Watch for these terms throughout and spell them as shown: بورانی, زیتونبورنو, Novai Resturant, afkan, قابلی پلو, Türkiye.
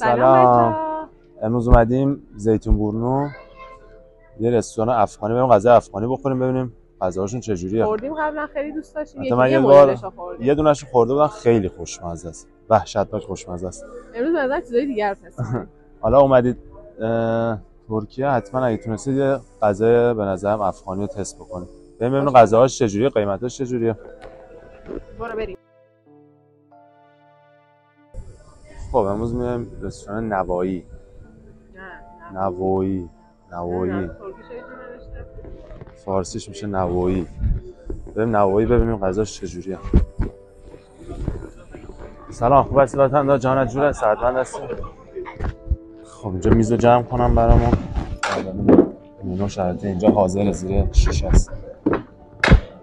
سلام. امروز اومدیم زیتونبورنو یه رستوران افغانی بریم غذای افغانی بخوریم ببینیم غذاهاشون چجوریه. خوردیم قبلا، خیلی دوست داشتیم. یه دونه‌اشو خورده بودم، خیلی خوشمزه است، وحشتناک خوشمزه است. امروز مثلا چیزای دیگر هست. حالا اومدید ترکیه، حتما اگه تونستید یه غذای به نظرم افغانی رو تست بکنید. بریم ببینیم غذاهاش چجوریه، قیمتاش چجوریه. برو بریم. خب امروز میریم رستوران نوایی. نوایی فارسیش میشه نوایی. بریم نوایی ببینیم غذاش چجوریه. سلام، خوب هستی؟ لطفا جانت جوره، سعادتمند هستی؟ خب اینجا میزو جمع کنم برامون. مینو شرایطی اینجا حاضر زیر شیشه است.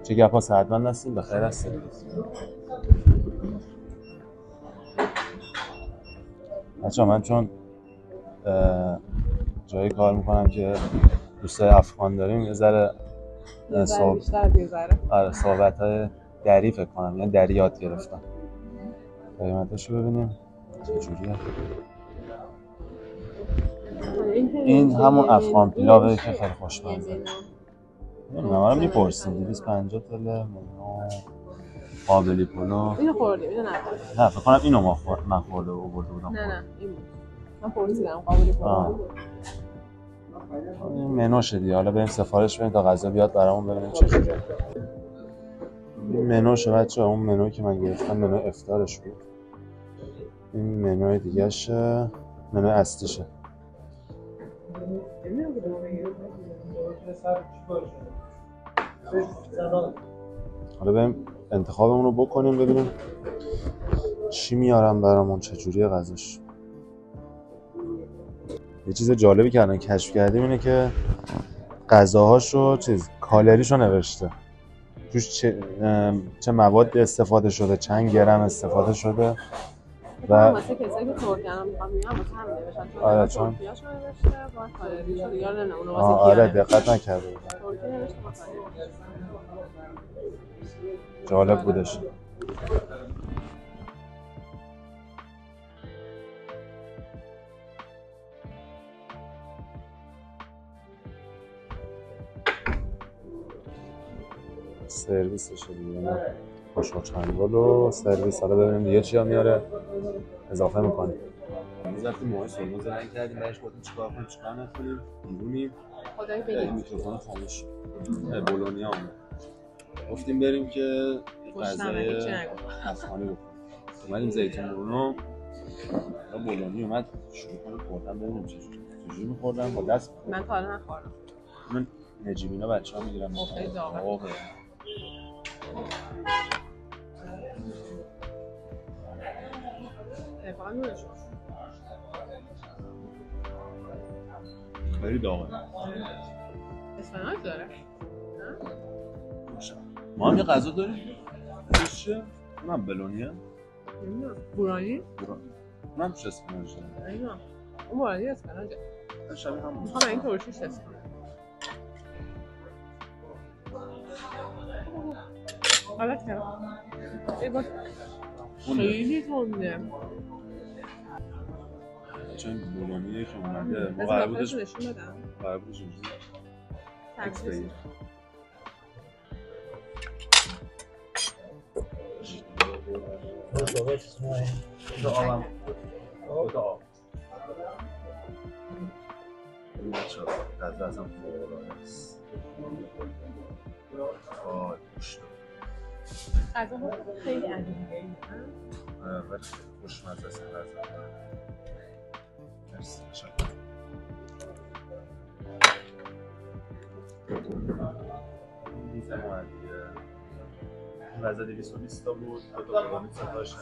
چه گپا، سعادتمند هستیم؟ بخیر هستیم. بچه‌ها من چون جایی کار میکنم که دوستای افغان داریم یه ذره صحبت‌های دری فکر کنم، یعنی دریات گرفتم. قیمتاشو ببینیم چجوریه. این همون افغان پیلاوه که خیلی خوشمزه. نمی‌دونم، میپرسیم 250 توله قابلی پلو. اینو خوردیم، اینو نخوردیم. نه فکر کنم اینو ما خورده بودم. نه این بود. من پرسیدم قابلی پلو. این منوشه دیگه. حالا بریم سفارش بدیم تا غذا بیاد برامون ببینیم چجوریه. این منوشه بچه‌ها، اون منویی که من گرفتم منو افطارش بود. این منوی دیگه‌شه، منو اصلیشه. حالا بریم انتخابمون رو بکنیم ببینیم چی میارم برامون، چجوریه غذاش. یه چیز جالبی که الان کشف کردیم اینه که غذاهاشو کالریشو نوشته، توش چه مواد استفاده شده، چند گرم استفاده شده. و واسه کسایی که ترکیه‌ام می‌خوام میام واسه هم نوشتن، چون ترکیه‌اشو نوشته با کالریشو دیگه. نه اونو واسه آره دقت نکرده بودم. ترکیه نوشته واسه جالب بودش. سرویسش دیگه خوشو چنگال و سرویس. حالا ببینیم دیگه چیا میاره اضافه میکنیم. امروز رفتیم موهای سرمز رنگ کردیم، برش گفتیم چیکار کنیم چیکار نکنیم، دیوونیم خدایی بگیم. میکروفون خاموش بولونیا اومد، گفتیم بریم که غذای افغانی بخوریم. اومدیم زیتونبورنو، بولونی اومد شروع کنه خوردن. ببینیم چجوری میخوردن با دست. من تا حالا نخوردم. من نجیبینا بچه‌ها میگیرن واقعا. خیلی داغه. اسفناج داره؟ ما هم یه غذا داریم. اسمش چیه؟ اونم بلونیه؟ نمیدونم. بورانی؟ اونم چه اسفناج داره؟ نمیدونم. اون بورانی اسفناجه. شبیه همون. میخوام این ترشیش اسفناج. غلط کردم. ای بابا. خیلی تنده. چون بولونیه که اومده ما قرار بودش نشون بدم. قرار بودش اینجوری. خیلی عجیبه. ولی خوشمزه است. مرسی، تشکر. غذا 220 تا بود، دو تا میز داشتن،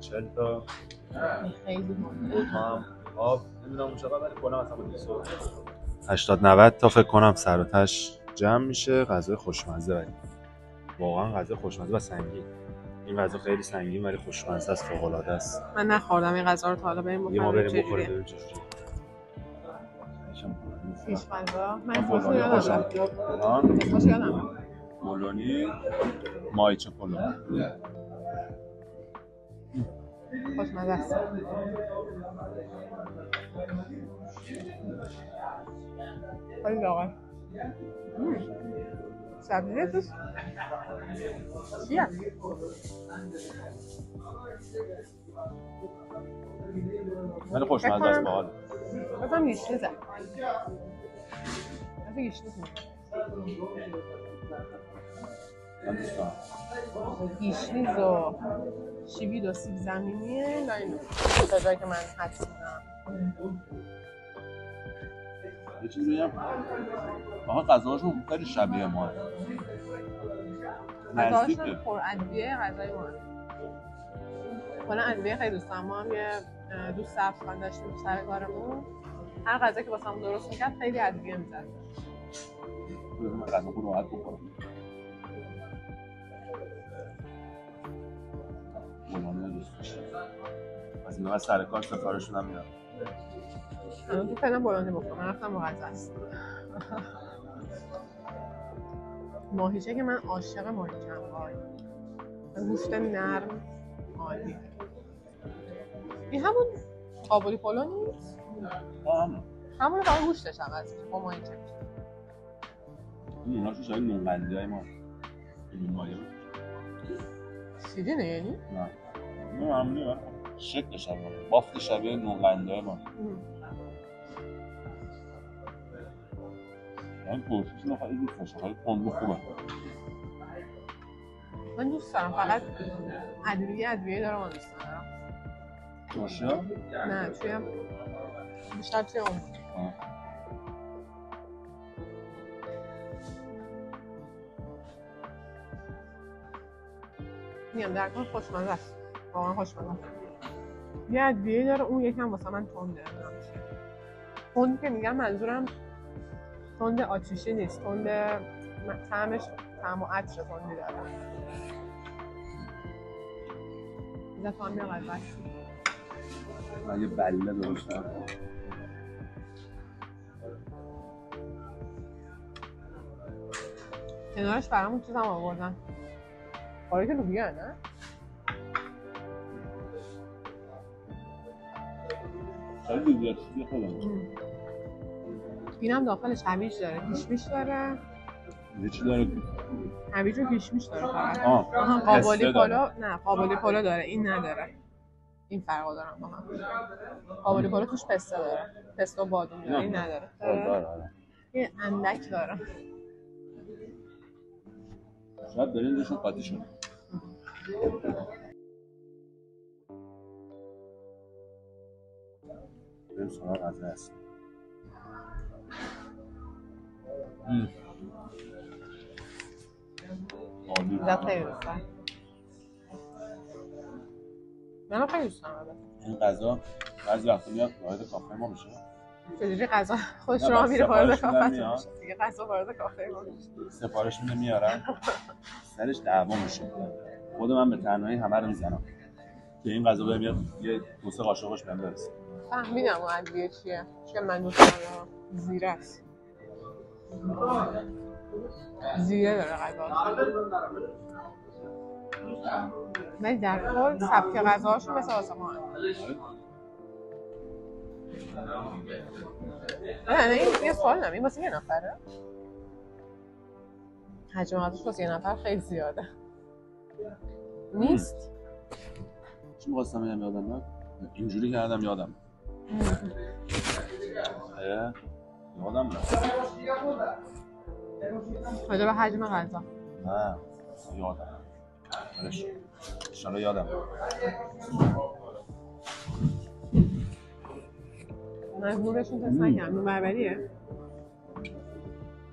40 تا. خیلی ممنون. آب نمیدونم چقدر، ولی کلا مثلا 80 90 تا فکر کنم سر و تهش جمع میشه. غذای خوشمزه، ولی واقعا غذای خوشمزه و سنگین. این غذا خیلی سنگین ولی خوشمزه است، فوق العاده است. من نخوردم این غذا رو تا حالا. بریم بخوریم چجوریه. فیش غذا من فوق العاده داشتم. اسمش یادم بولونی مایچه پلو. خوشمزه است. خیلی داغه. سبزی توش چیه؟ ولی خوشمزه است باحال. بازم گشنیزه. بازم گشنیزه. گشنیز و شیوید و سیب زمینیه ناینو تا جایی که من حدس می‌زنم. یه چیز بگم، آها غذاهاشون خیلی شبیه ماه، غذاهاشون پر ادویه غذای ماه کنه. ادویه خیلی دوست دارم. ما هم یه دوست افغان داشتیم سر کارمون، هر غذا که واسم درست میکرد خیلی ادویه میزد. من غذا خود راحت بخورم. مولانه دوست داشتیم از این سر کار کارشون هم میرم. من فعلا بولانه بخورم، من رفتم مغزه است. ماهیچه که من عاشق ماهیچه هم بایی، گوشت نرم عالی. این همون قابلی پلو نیست؟ همون فقط گوشتش عوض میشه با ماهیچه میشه. اوناشو شاید نونقندی های ما شیرینه یعنی؟ نه نه معمولی برم شکل شبیه بافت شبیه نونقنده های ما. من گوشتشون خیلی خوشم، خیلی پندو خوبه. من دوست دارم، فقط ادویه دارم من دوست دارم. توشه؟ نه توی هم بیشتر توی اون. میگم در کن خوشمزه است، واقعا خوشمزه است. یه ادویه داره اون یکم واسه من تنده. تند که میگم منظورم تند آتیشی نیست، تند طعمش طعم و عطر تندی داره. این دفعه هم یه غلبت من یه بله درشتم. کنارش برامون چیز هم آوردن پاره که لوبیا نه؟ شاید لوبیا چیزی خودم. این هم داخلش هویج داره، کشمیش داره. یه چی داره؟ هویج و کشمیش داره فقط. آها قابلی پلو نه، قابلی پلو داره، این نداره. این فرقا دارن با هم. قابلی پلو توش پسته داره. پسته و بادوم داره، این نداره. داره. این اندک داره. شاید برندشون قاطی شده. بریم سراغ غذا است. لذت خیلی دوست دارم. منم خیلی دوست دارم. این غذا بعضی وقتا میاد وارد کافه ما میشه. چجوری غذا خوش راه میره وارد کافه میشه؟ دیگه غذا وارد کافه ما میشه. سفارش میده میارم. سرش دعوا میشه. خود من به تنهایی همه رو میزنم که این غذا بیاد یه دو سه قاشقش بهم برسه. فهمیدم اون ادویه چیه. چون من دوست دارم زیره است. زیره داره غذا. ولی در کل سبک غذاهاشون مثل آسمان. نه این سوال نمی واسه یه نفره. حجم غذاش واسه یه نفر خیلی زیاده. نیست؟ چی می‌خواستم بگم یادم رفت؟ اینجوری کردم یادم. یادم رفت. راجع به حجم غذا. نه، یادم. آرش. انشالله یادم. مجبورشون تست نکردم. نون بربریه؟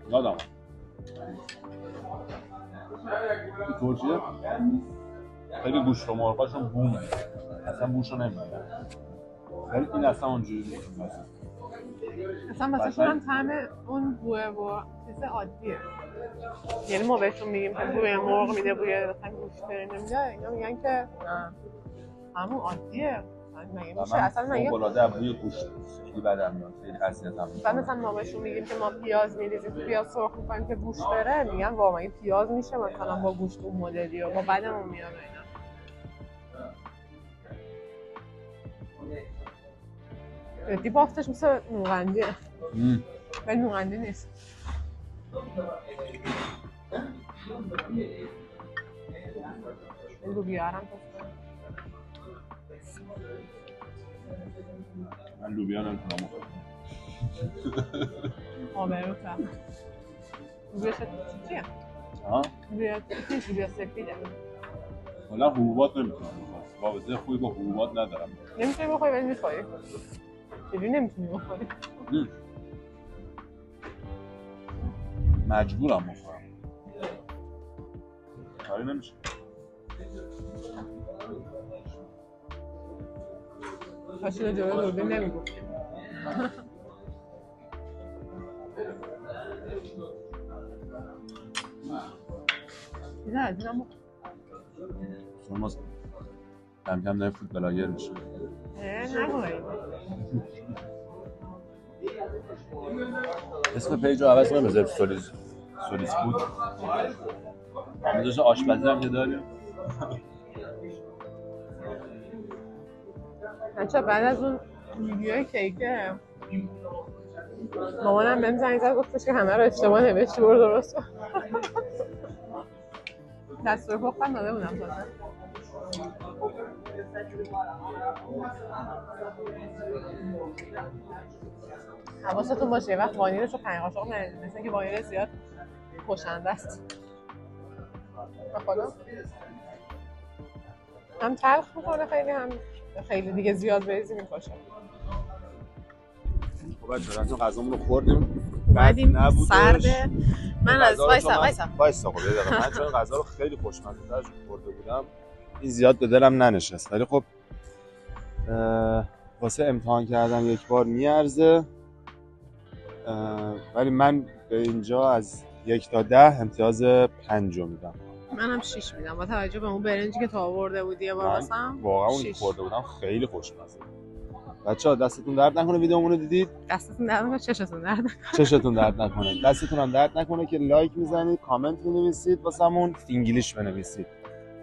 یادم. ترکیه خیلی گوشت و مرغاشون بومه، اصلا گوشت رو نمیده. ولی این اصلا اونجوری نیست، اصلا واسهشون هم طعم اون بوه و چیز عادیه. یعنی ما بهشون میگیم که بوی مرغ میده، بوی اصلا گوشت نمیده، اینا میگن که نه همون عادیه. مگه میشه؟ اصلا مگه بولاده بوی گوشت خیلی بدم میاد، خیلی اذیتم میکنه. مثلا ما بهشون میگیم که ما پیاز میریزیم، پیاز سرخ میکنیم که گوشت بره، میگن واو مگه پیاز میشه مثلا با گوشت اون مدلی و ما بدمون میاد اینا. جدی بافتش مثل موغندیه ولی موغندی نیست. بگو بیارم پس من لوبیا نمیتونم بخورم. آبرو کنم. لوبیا چیه؟ لوبیا سفیده. حالا حبوبات نمیتونم بخورم. وابسته خوبی با حبوبات ندارم. نمیتونی بخوری ولی میخوری. چجوری نمیتونی بخوری؟ مجبورم بخورم. کاری نمیشه. پاشیده جوره دورده نمیگو. نه از این هم بخور شما کم کم داری فود بلاگر میشه. نگوید اسم پیج رو عوض کنیم بذاریم سولیس فود. همه داشت آشپزی هم که داریم. بچه بعد از اون ویدیوی کیکه مامانم بهم زنگ زد گفتش که همه رو اشتباه نوشتی برو درست کن. دستور پختم داده بودم تازه. حواستون باشه یه وقت وانیلش رو 5 قاشق نریزید، مثل اینکه وانیل زیاد کشنده است. بخدا هم تلخ میکنه خیلی، هم خیلی دیگه زیاد بریزی میکشه. خب بچه‌ها رفتیم غذامون رو خوردیم. بعدیم سرده. من از وایسا خب دیدم من چون غذا رو خیلی خوشمزه‌ترش خورده بودم این زیاد به دلم ننشست، ولی خب واسه امتحان کردم یک بار میارزه. ولی من به اینجا از 1 تا 10 امتیاز 5 میدم. منم 6 میدم با توجه به اون برنجی که تو آورده بودی. واسم واقعا اون خورده بودم خیلی خوشمزه. بچه‌ها دستتون درد نکنه ویدیومون رو دیدید. دستتون درد نکنه، چشتون درد نکنه. چشتون درد نکنه، دستتون هم درد نکنه که لایک میزنید، کامنت می‌نویسید، واسمون انگلیش بنویسید.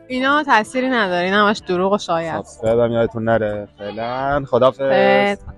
اینا تأثیری نداره، اینا همش دروغ و شایعه است. سابسکرایب هم یادتون نره. فعلا خداحافظ.